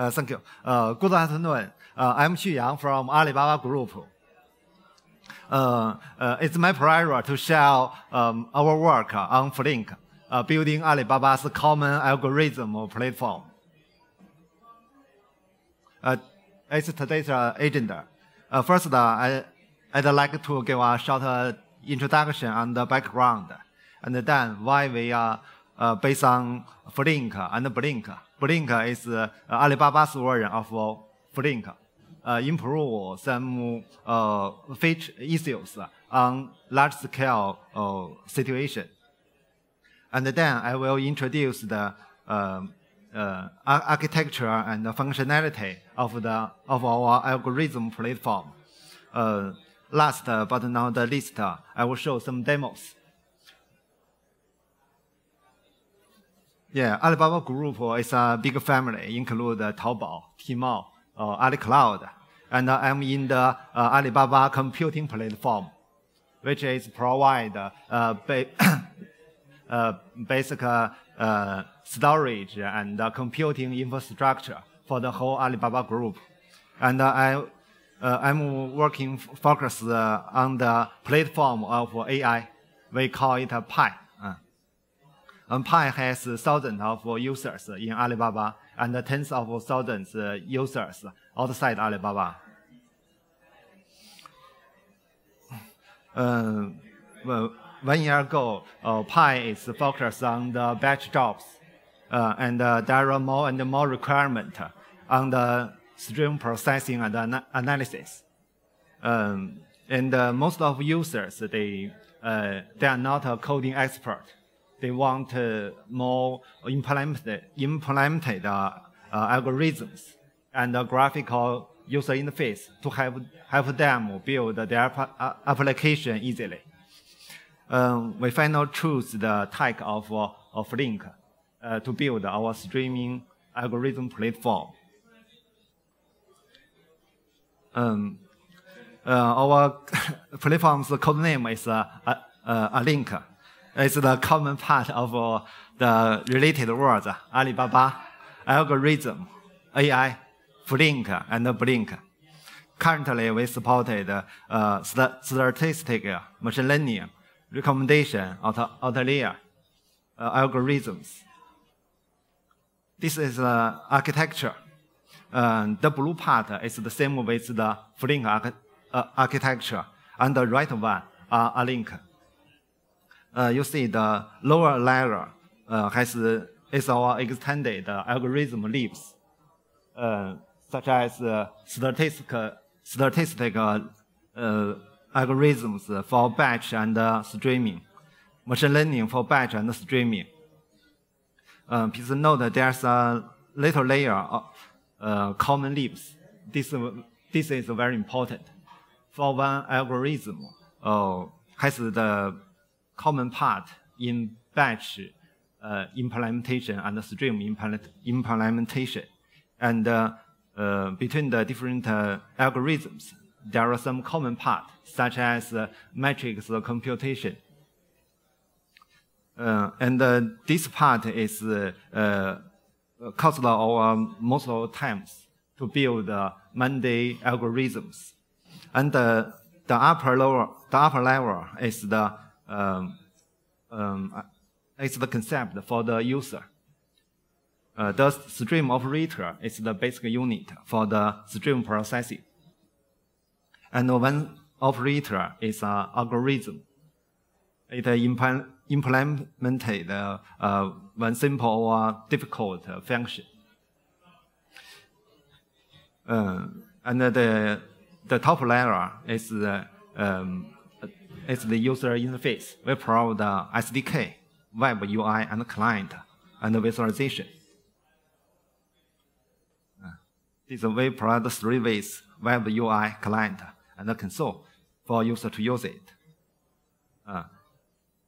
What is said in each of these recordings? Thank you. Good afternoon. I'm Xu Yang from Alibaba Group. It's my pleasure to share our work on Flink, building Alibaba's common algorithm platform. It's today's agenda. First, I'd like to give a short introduction on the background, and then why we are based on Flink and Blink. Blink is Alibaba's version of Flink. Improve some feature issues on large-scale situation. And then I will introduce the architecture and the functionality of our algorithm platform. Last but not the least, I will show some demos. Yeah, Alibaba Group is a big family, include Taobao, Tmall, AliCloud, and I'm in the Alibaba computing platform, which is provide basic storage and computing infrastructure for the whole Alibaba Group. And I'm working focused on the platform of AI. We call it PAI. And PAI has thousands of users in Alibaba and tens of thousands of users outside Alibaba. Well, 1 year ago, PAI is focused on the batch jobs, and there are more and more requirements on the stream processing and analysis. Most of users, they are not a coding expert. They want more implemented algorithms and a graphical user interface to help them build their application easily. We finally choose the tech of Flink to build our streaming algorithm platform. Our platform's code name is Alink. It's the common part of the related words, Alibaba, algorithm, AI, Flink, and Blink. Currently, we supported statistics, machine learning, recommendation, outlier algorithms. This is the architecture. The blue part is the same with the Flink architecture, and the right one are Alink. You see the lower layer is our extended algorithm leaves, such as statistical algorithms for batch and streaming, machine learning for batch and streaming. Please note that there's a little layer of common leaves. This is very important. For one algorithm, has the common part in batch implementation and stream implementation. And between the different algorithms, there are some common parts, such as matrix computation. This part is caused our most of the times to build Monday algorithms. And the upper level is the it's the concept for the user. The stream operator is the basic unit for the stream processing. And one operator is an algorithm. It implemented one simple or difficult function. And the top layer is it's the user interface. We provide the SDK, web UI, and client, and the visualization. This we provide three ways: web UI, client, and the console for user to use it.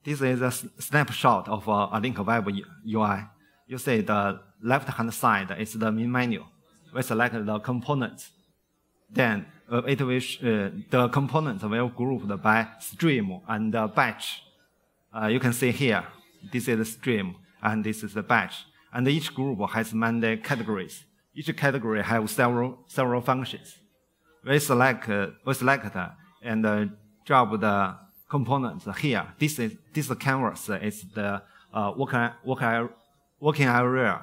This is a snapshot of Alink web UI. You see the left-hand side is the main menu. We select the components. Then the components will grouped by stream and batch. You can see here, this is the stream and this is the batch. And each group has many categories. Each category has several functions. We select and drop the components here. This canvas is the working area.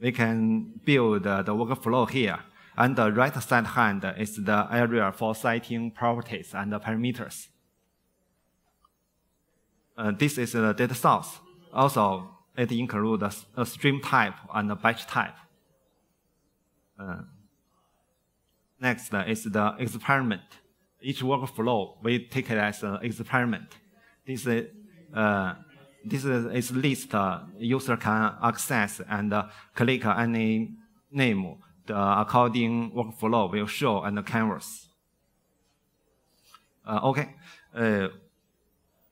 We can build the workflow here. And the right side hand is the area for citing properties and parameters. This is the data source. Also, it includes a stream type and a batch type. Next is the experiment. Each workflow, we take it as an experiment. This is list user can access and click any name. The according workflow will show on the canvas.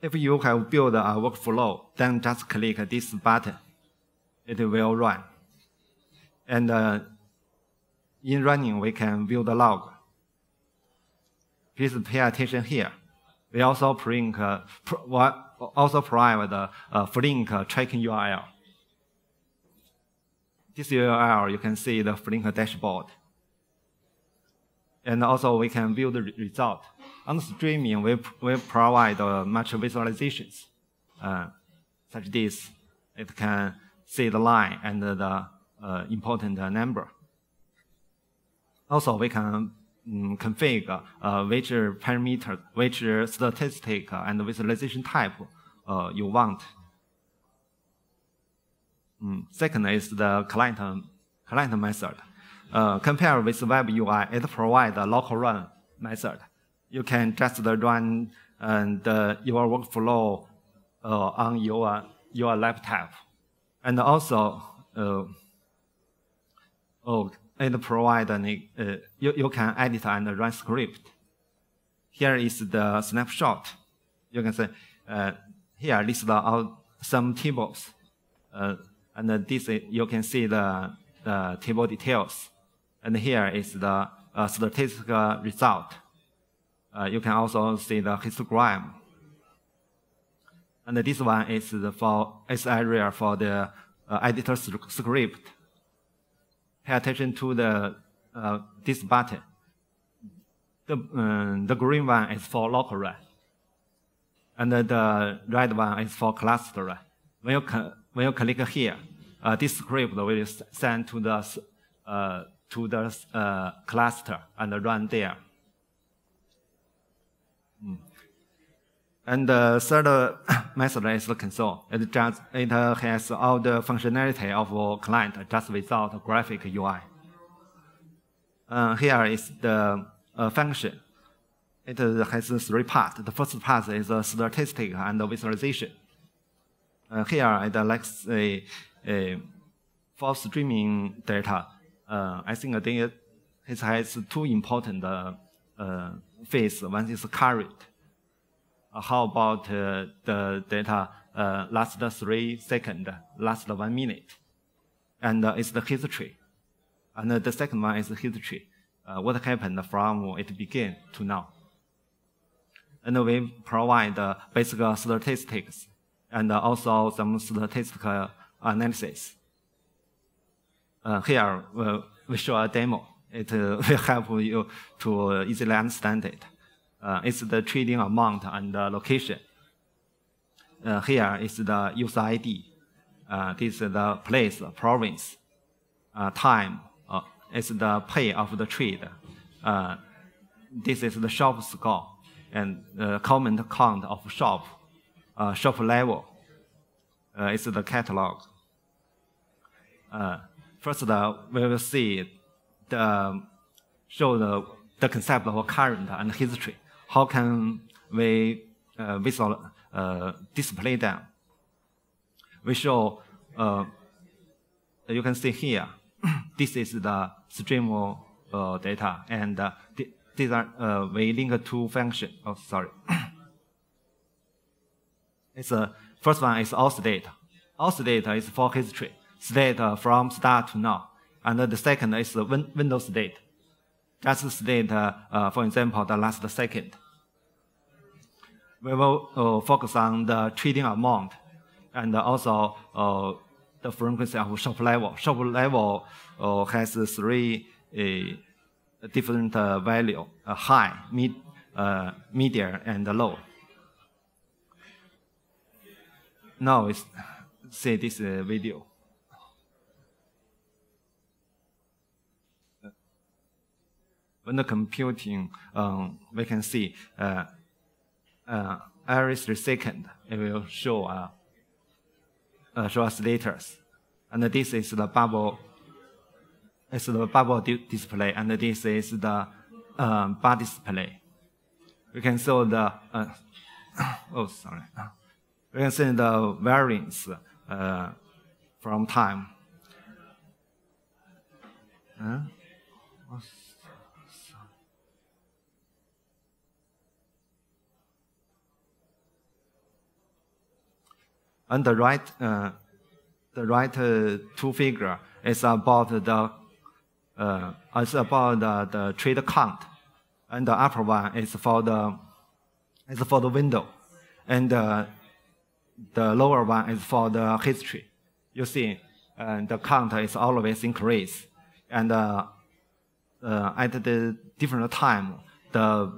If you have built a workflow, then just click this button. It will run. And in running, we can view the log. Please pay attention here. We also print, provide the Flink tracking URL. This URL, you can see the Flink dashboard. And also, we can view the result. On the streaming, we provide much visualizations, such as this. It can see the line and the important number. Also, we can configure which parameter, which statistic, and visualization type you want. Second is the client method. Compared with web UI, it provides a local run method. You can just run your workflow on your laptop, and also it provides you can edit and run script. Here is the snapshot. You can see here listed out some tables. And this you can see the table details, and here is the statistical result. You can also see the histogram, and this one is its area for the editor script. Pay attention to the this button. The green one is for local run, and the red one is for cluster run. When you click here, this script will send to the cluster and run there. And the third method is the console. It has all the functionality of a client just without a graphic UI. Here is the function. It has three parts. The first part is the statistic and the visualization. Here, I'd like to say for streaming data, I think it has two important phases. One is current. How about the data last 3 seconds, last 1 minute? And it's the history. And the second one is the history. What happened from it began to now? And we provide basic statistics, and also some statistical analysis. Here, we show a demo. It will help you to easily understand it. It's the trading amount and the location. Here is the user ID. This is the place, province, time. It's the pay of the trade. This is the shop score, and the comment count of shop. Shop level is the catalog. First, we will see show the concept of current and history. How can we display them? We show. You can see here. This is the stream of data, and these are we link to function. Oh, sorry. First one is all state. All state is for history, state from start to now. And the second is the window state. Just state, for example, the last second. We will focus on the trading amount and also the frequency of shop level. Shop level has three different value, high, medium, and low. Now it's see this video. When the computing, we can see every 3 seconds it will show show us letters, and this is the bubble. It's the bubble display, and this is the bar display. We can show the we can see the variance from time. And the right two figure is about the the trade count, and the upper one is for the window, and the lower one is for the history. You see, the count is always increase, and at the different time, the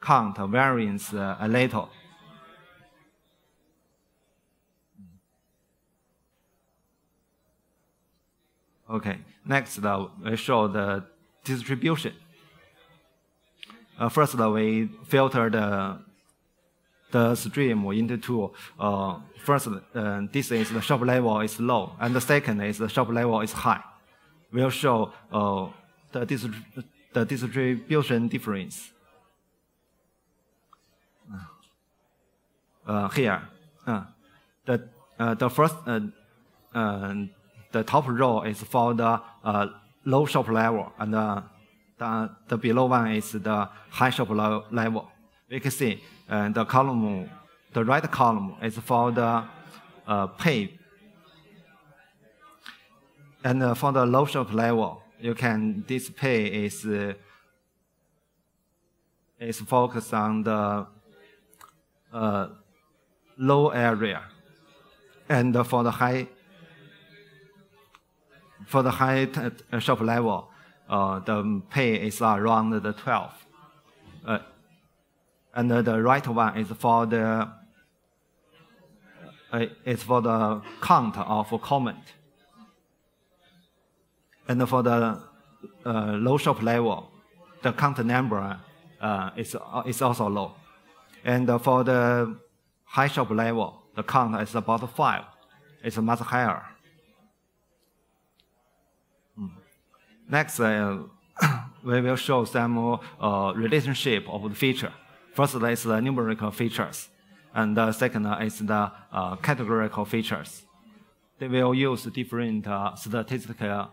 count varies a little. Okay, next we show the distribution. First we filter the stream into two. First, this is the shop level is low, and the second is the shop level is high. We'll show the distribution difference. Here, the first the top row is for the low shop level, and the below one is the high shop level. We can see the column, the right column is for the pay, and for the low shop level, you can this pay is focused on the low area, and for the high. For the high shop level, the pay is around the 12, and the right one is for the count of comment, and for the low shop level, the count number is also low, and for the high shop level, the count is about 5, it's much higher. Next, we will show some relationship of the feature. First is the numerical features, and the second is the categorical features. They will use different statistical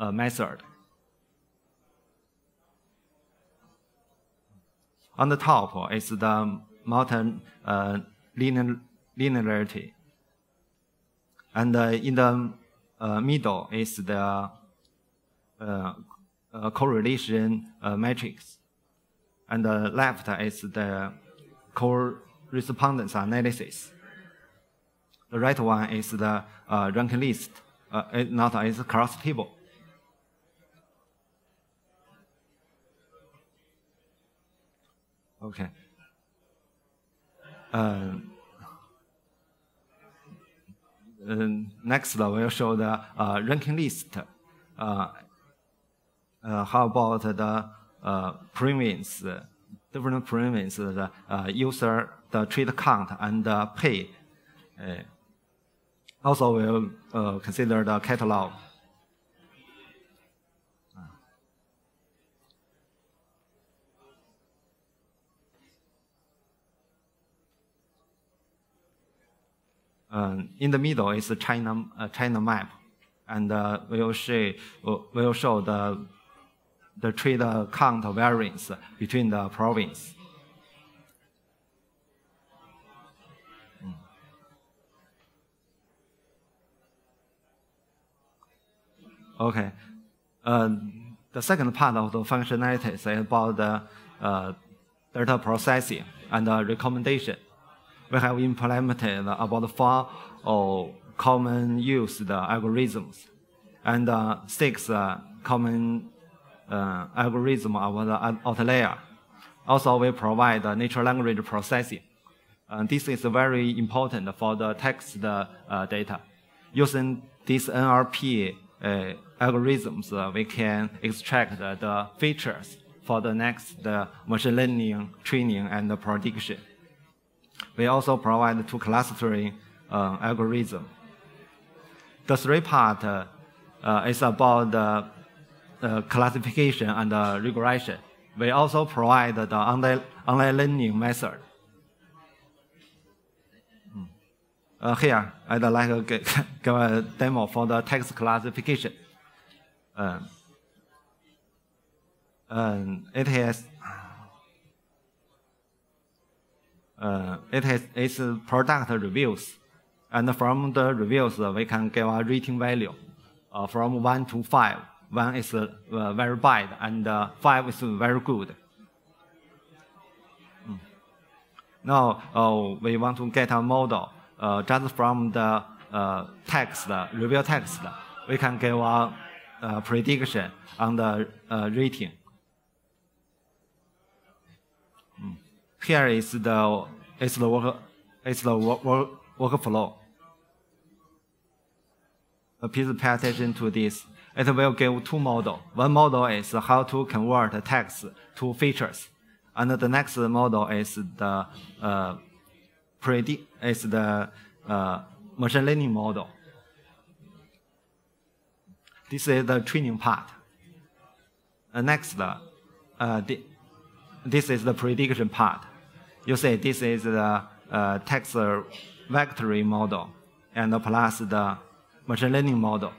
method. On the top is the multi-linearity, and in the middle is the correlation matrix, and the left is the correspondence analysis. The right one is the ranking list, it's cross table. Okay. Next, we'll show the ranking list. How about the premiums, different premiums, the user, the trade count, and the pay. Also, we'll consider the catalog. In the middle is the China map, and we'll show the trade count variance between the province. Okay. The second part of the functionality is about the data processing and recommendation. We have implemented about 4 or common used algorithms. And six common algorithm of the outlier. Also, we provide natural language processing. This is very important for the text data. Using these NLP algorithms, we can extract the features for the next machine learning training and prediction. We also provide two clustering algorithms. The three part is about classification and regression. We also provide the online learning method. Here, I'd like to give a demo for the text classification. It has its product reviews, and from the reviews we can give a rating value from 1 to 5. 1 is very bad, and 5 is very good. Now we want to get a model just from the text, review text. We can give a prediction on the rating. Here is the workflow. Please pay attention to this. It will give two models. One model is how to convert text to features, and the next model is the machine learning model. This is the training part. Next, this is the prediction part. You see, this is the text vector model, and plus the machine learning model.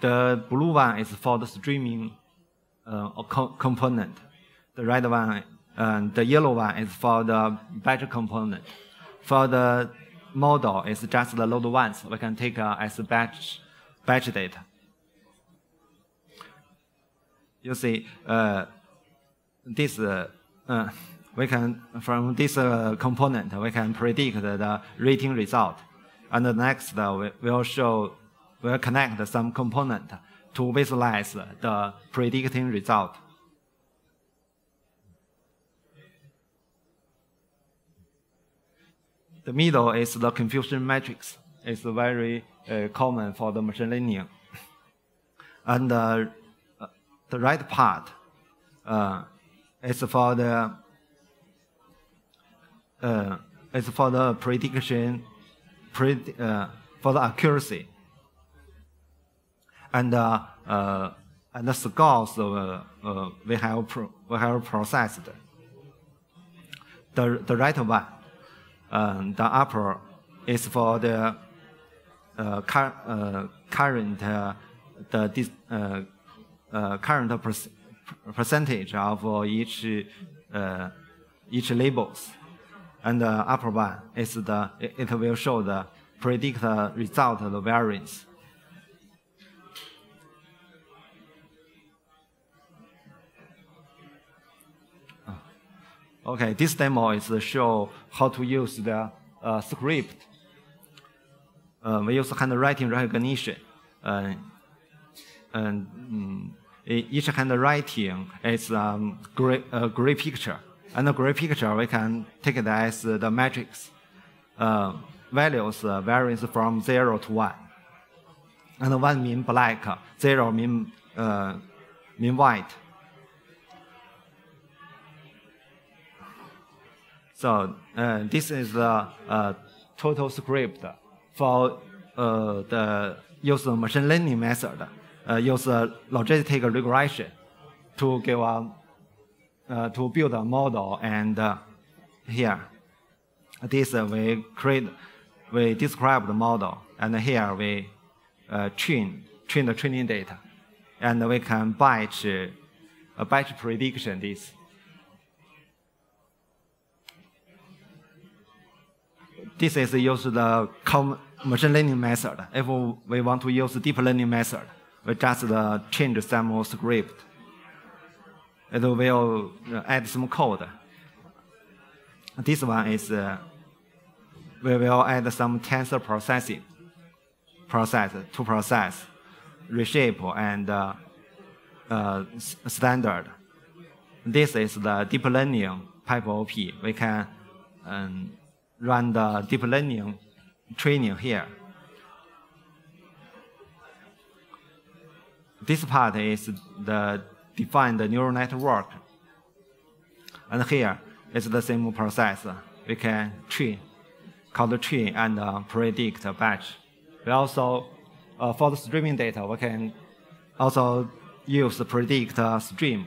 The blue one is for the streaming component. The red one, the yellow one is for the batch component. For the model, it's just the load once. We can take as batch data. You see, this we can from this component we can predict the rating result. And the next, we'll connect some component to visualize the predicting result. The middle is the confusion matrix. It's very common for the machine learning. And the right part is for the prediction. For the accuracy and the scores we have processed. The right one, the upper is for the current percentage of each labels. And the upper one is it will show the predict result of the variance. Okay, this demo is to show how to use the script. We use handwriting recognition. Each handwriting is a gray picture. And the gray picture, we can take it as the matrix. Values varies from 0 to 1. And 1 means black, 0 means mean white. So this is the total script for the use of machine learning method, use logistic regression to give a to build a model, and here, this we describe the model, and here we train the training data, and we can batch prediction this. This is use the common machine learning method. If we want to use deep learning method, we just change some script. It will add some code. This one is we will add some tensor processing to process, reshape, and standard. This is the deep learning pipe OP. We can run the deep learning training here. This part is the defined neural network. And here is the same process. We can train, call the train, and predict a batch. We also, for the streaming data, we can also use the predict stream.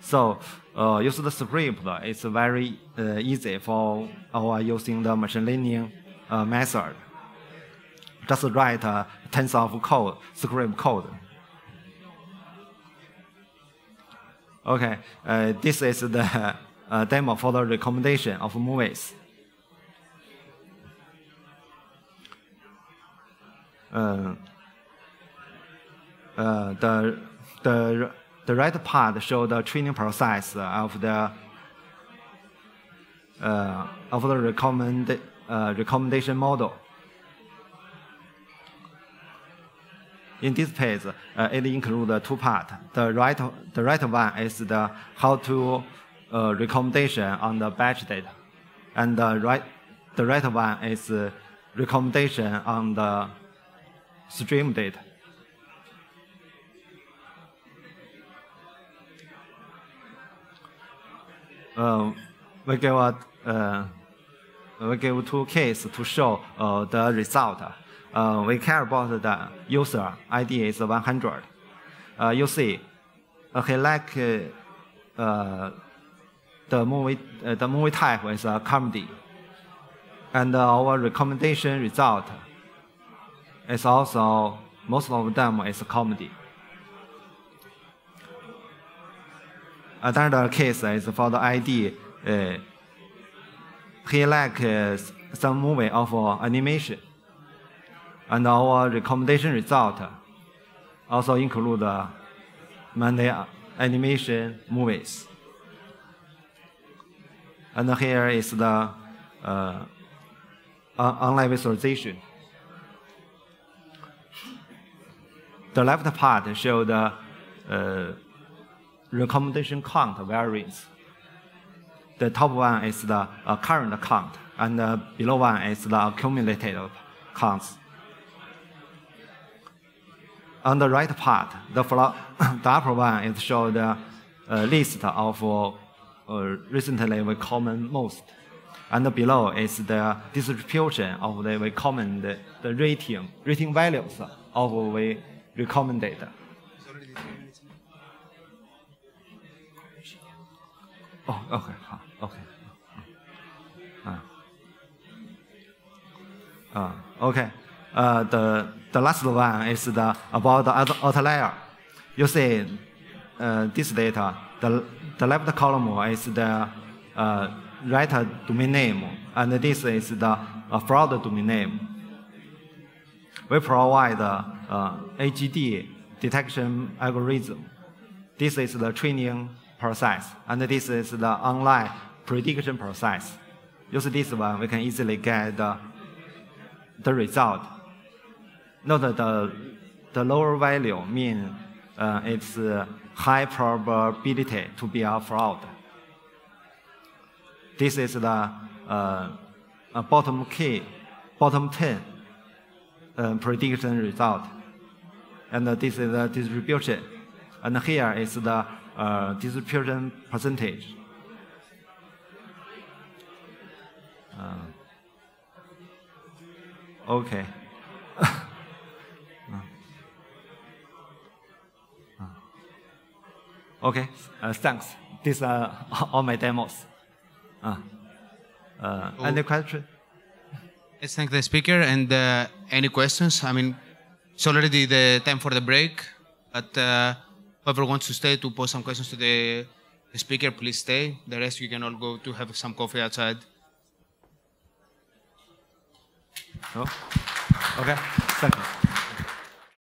So using the script, it's very easy for our using the machine learning method. Just write tons of code, script code. Okay, this is the demo for the recommendation of movies. The right part shows the training process of the recommendation model. In this page, it includes two parts. The right one is the how to recommendation on the batch data, and the right one is recommendation on the stream data. We give two cases to show the result. We care about the user ID is 100. You see, he like the movie type is a comedy, and our recommendation result is also most of them is a comedy. Another case is for the ID. He likes some movie of animation. And our recommendation result also include many animation movies. And here is the online visualization. The left part shows the recommendation count variance. The top one is the current count, and the below one is the accumulated counts. On the right part, the upper one is shows the list of recently we comment most, and below is the distribution of the recommend the rating values of we recommended. Oh, okay, okay. Okay. The last one is the about the outlier. You see, this data. The left column is the right domain name, and this is the fraud domain name. We provide AGD detection algorithm. This is the training process, and this is the online prediction process. Use this one, we can easily get the result. Note that the lower value means it's high probability to be a fraud. This is the bottom 10 prediction result, and this is the distribution, and here is the distribution percentage. Okay. Okay. Thanks. These are all my demos. Any question? Let's thank the speaker. And any questions? I mean, it's already the time for the break, but. Whoever wants to stay to pose some questions to the speaker, please stay. The rest, you can all go to have some coffee outside. Oh. Okay, thank you.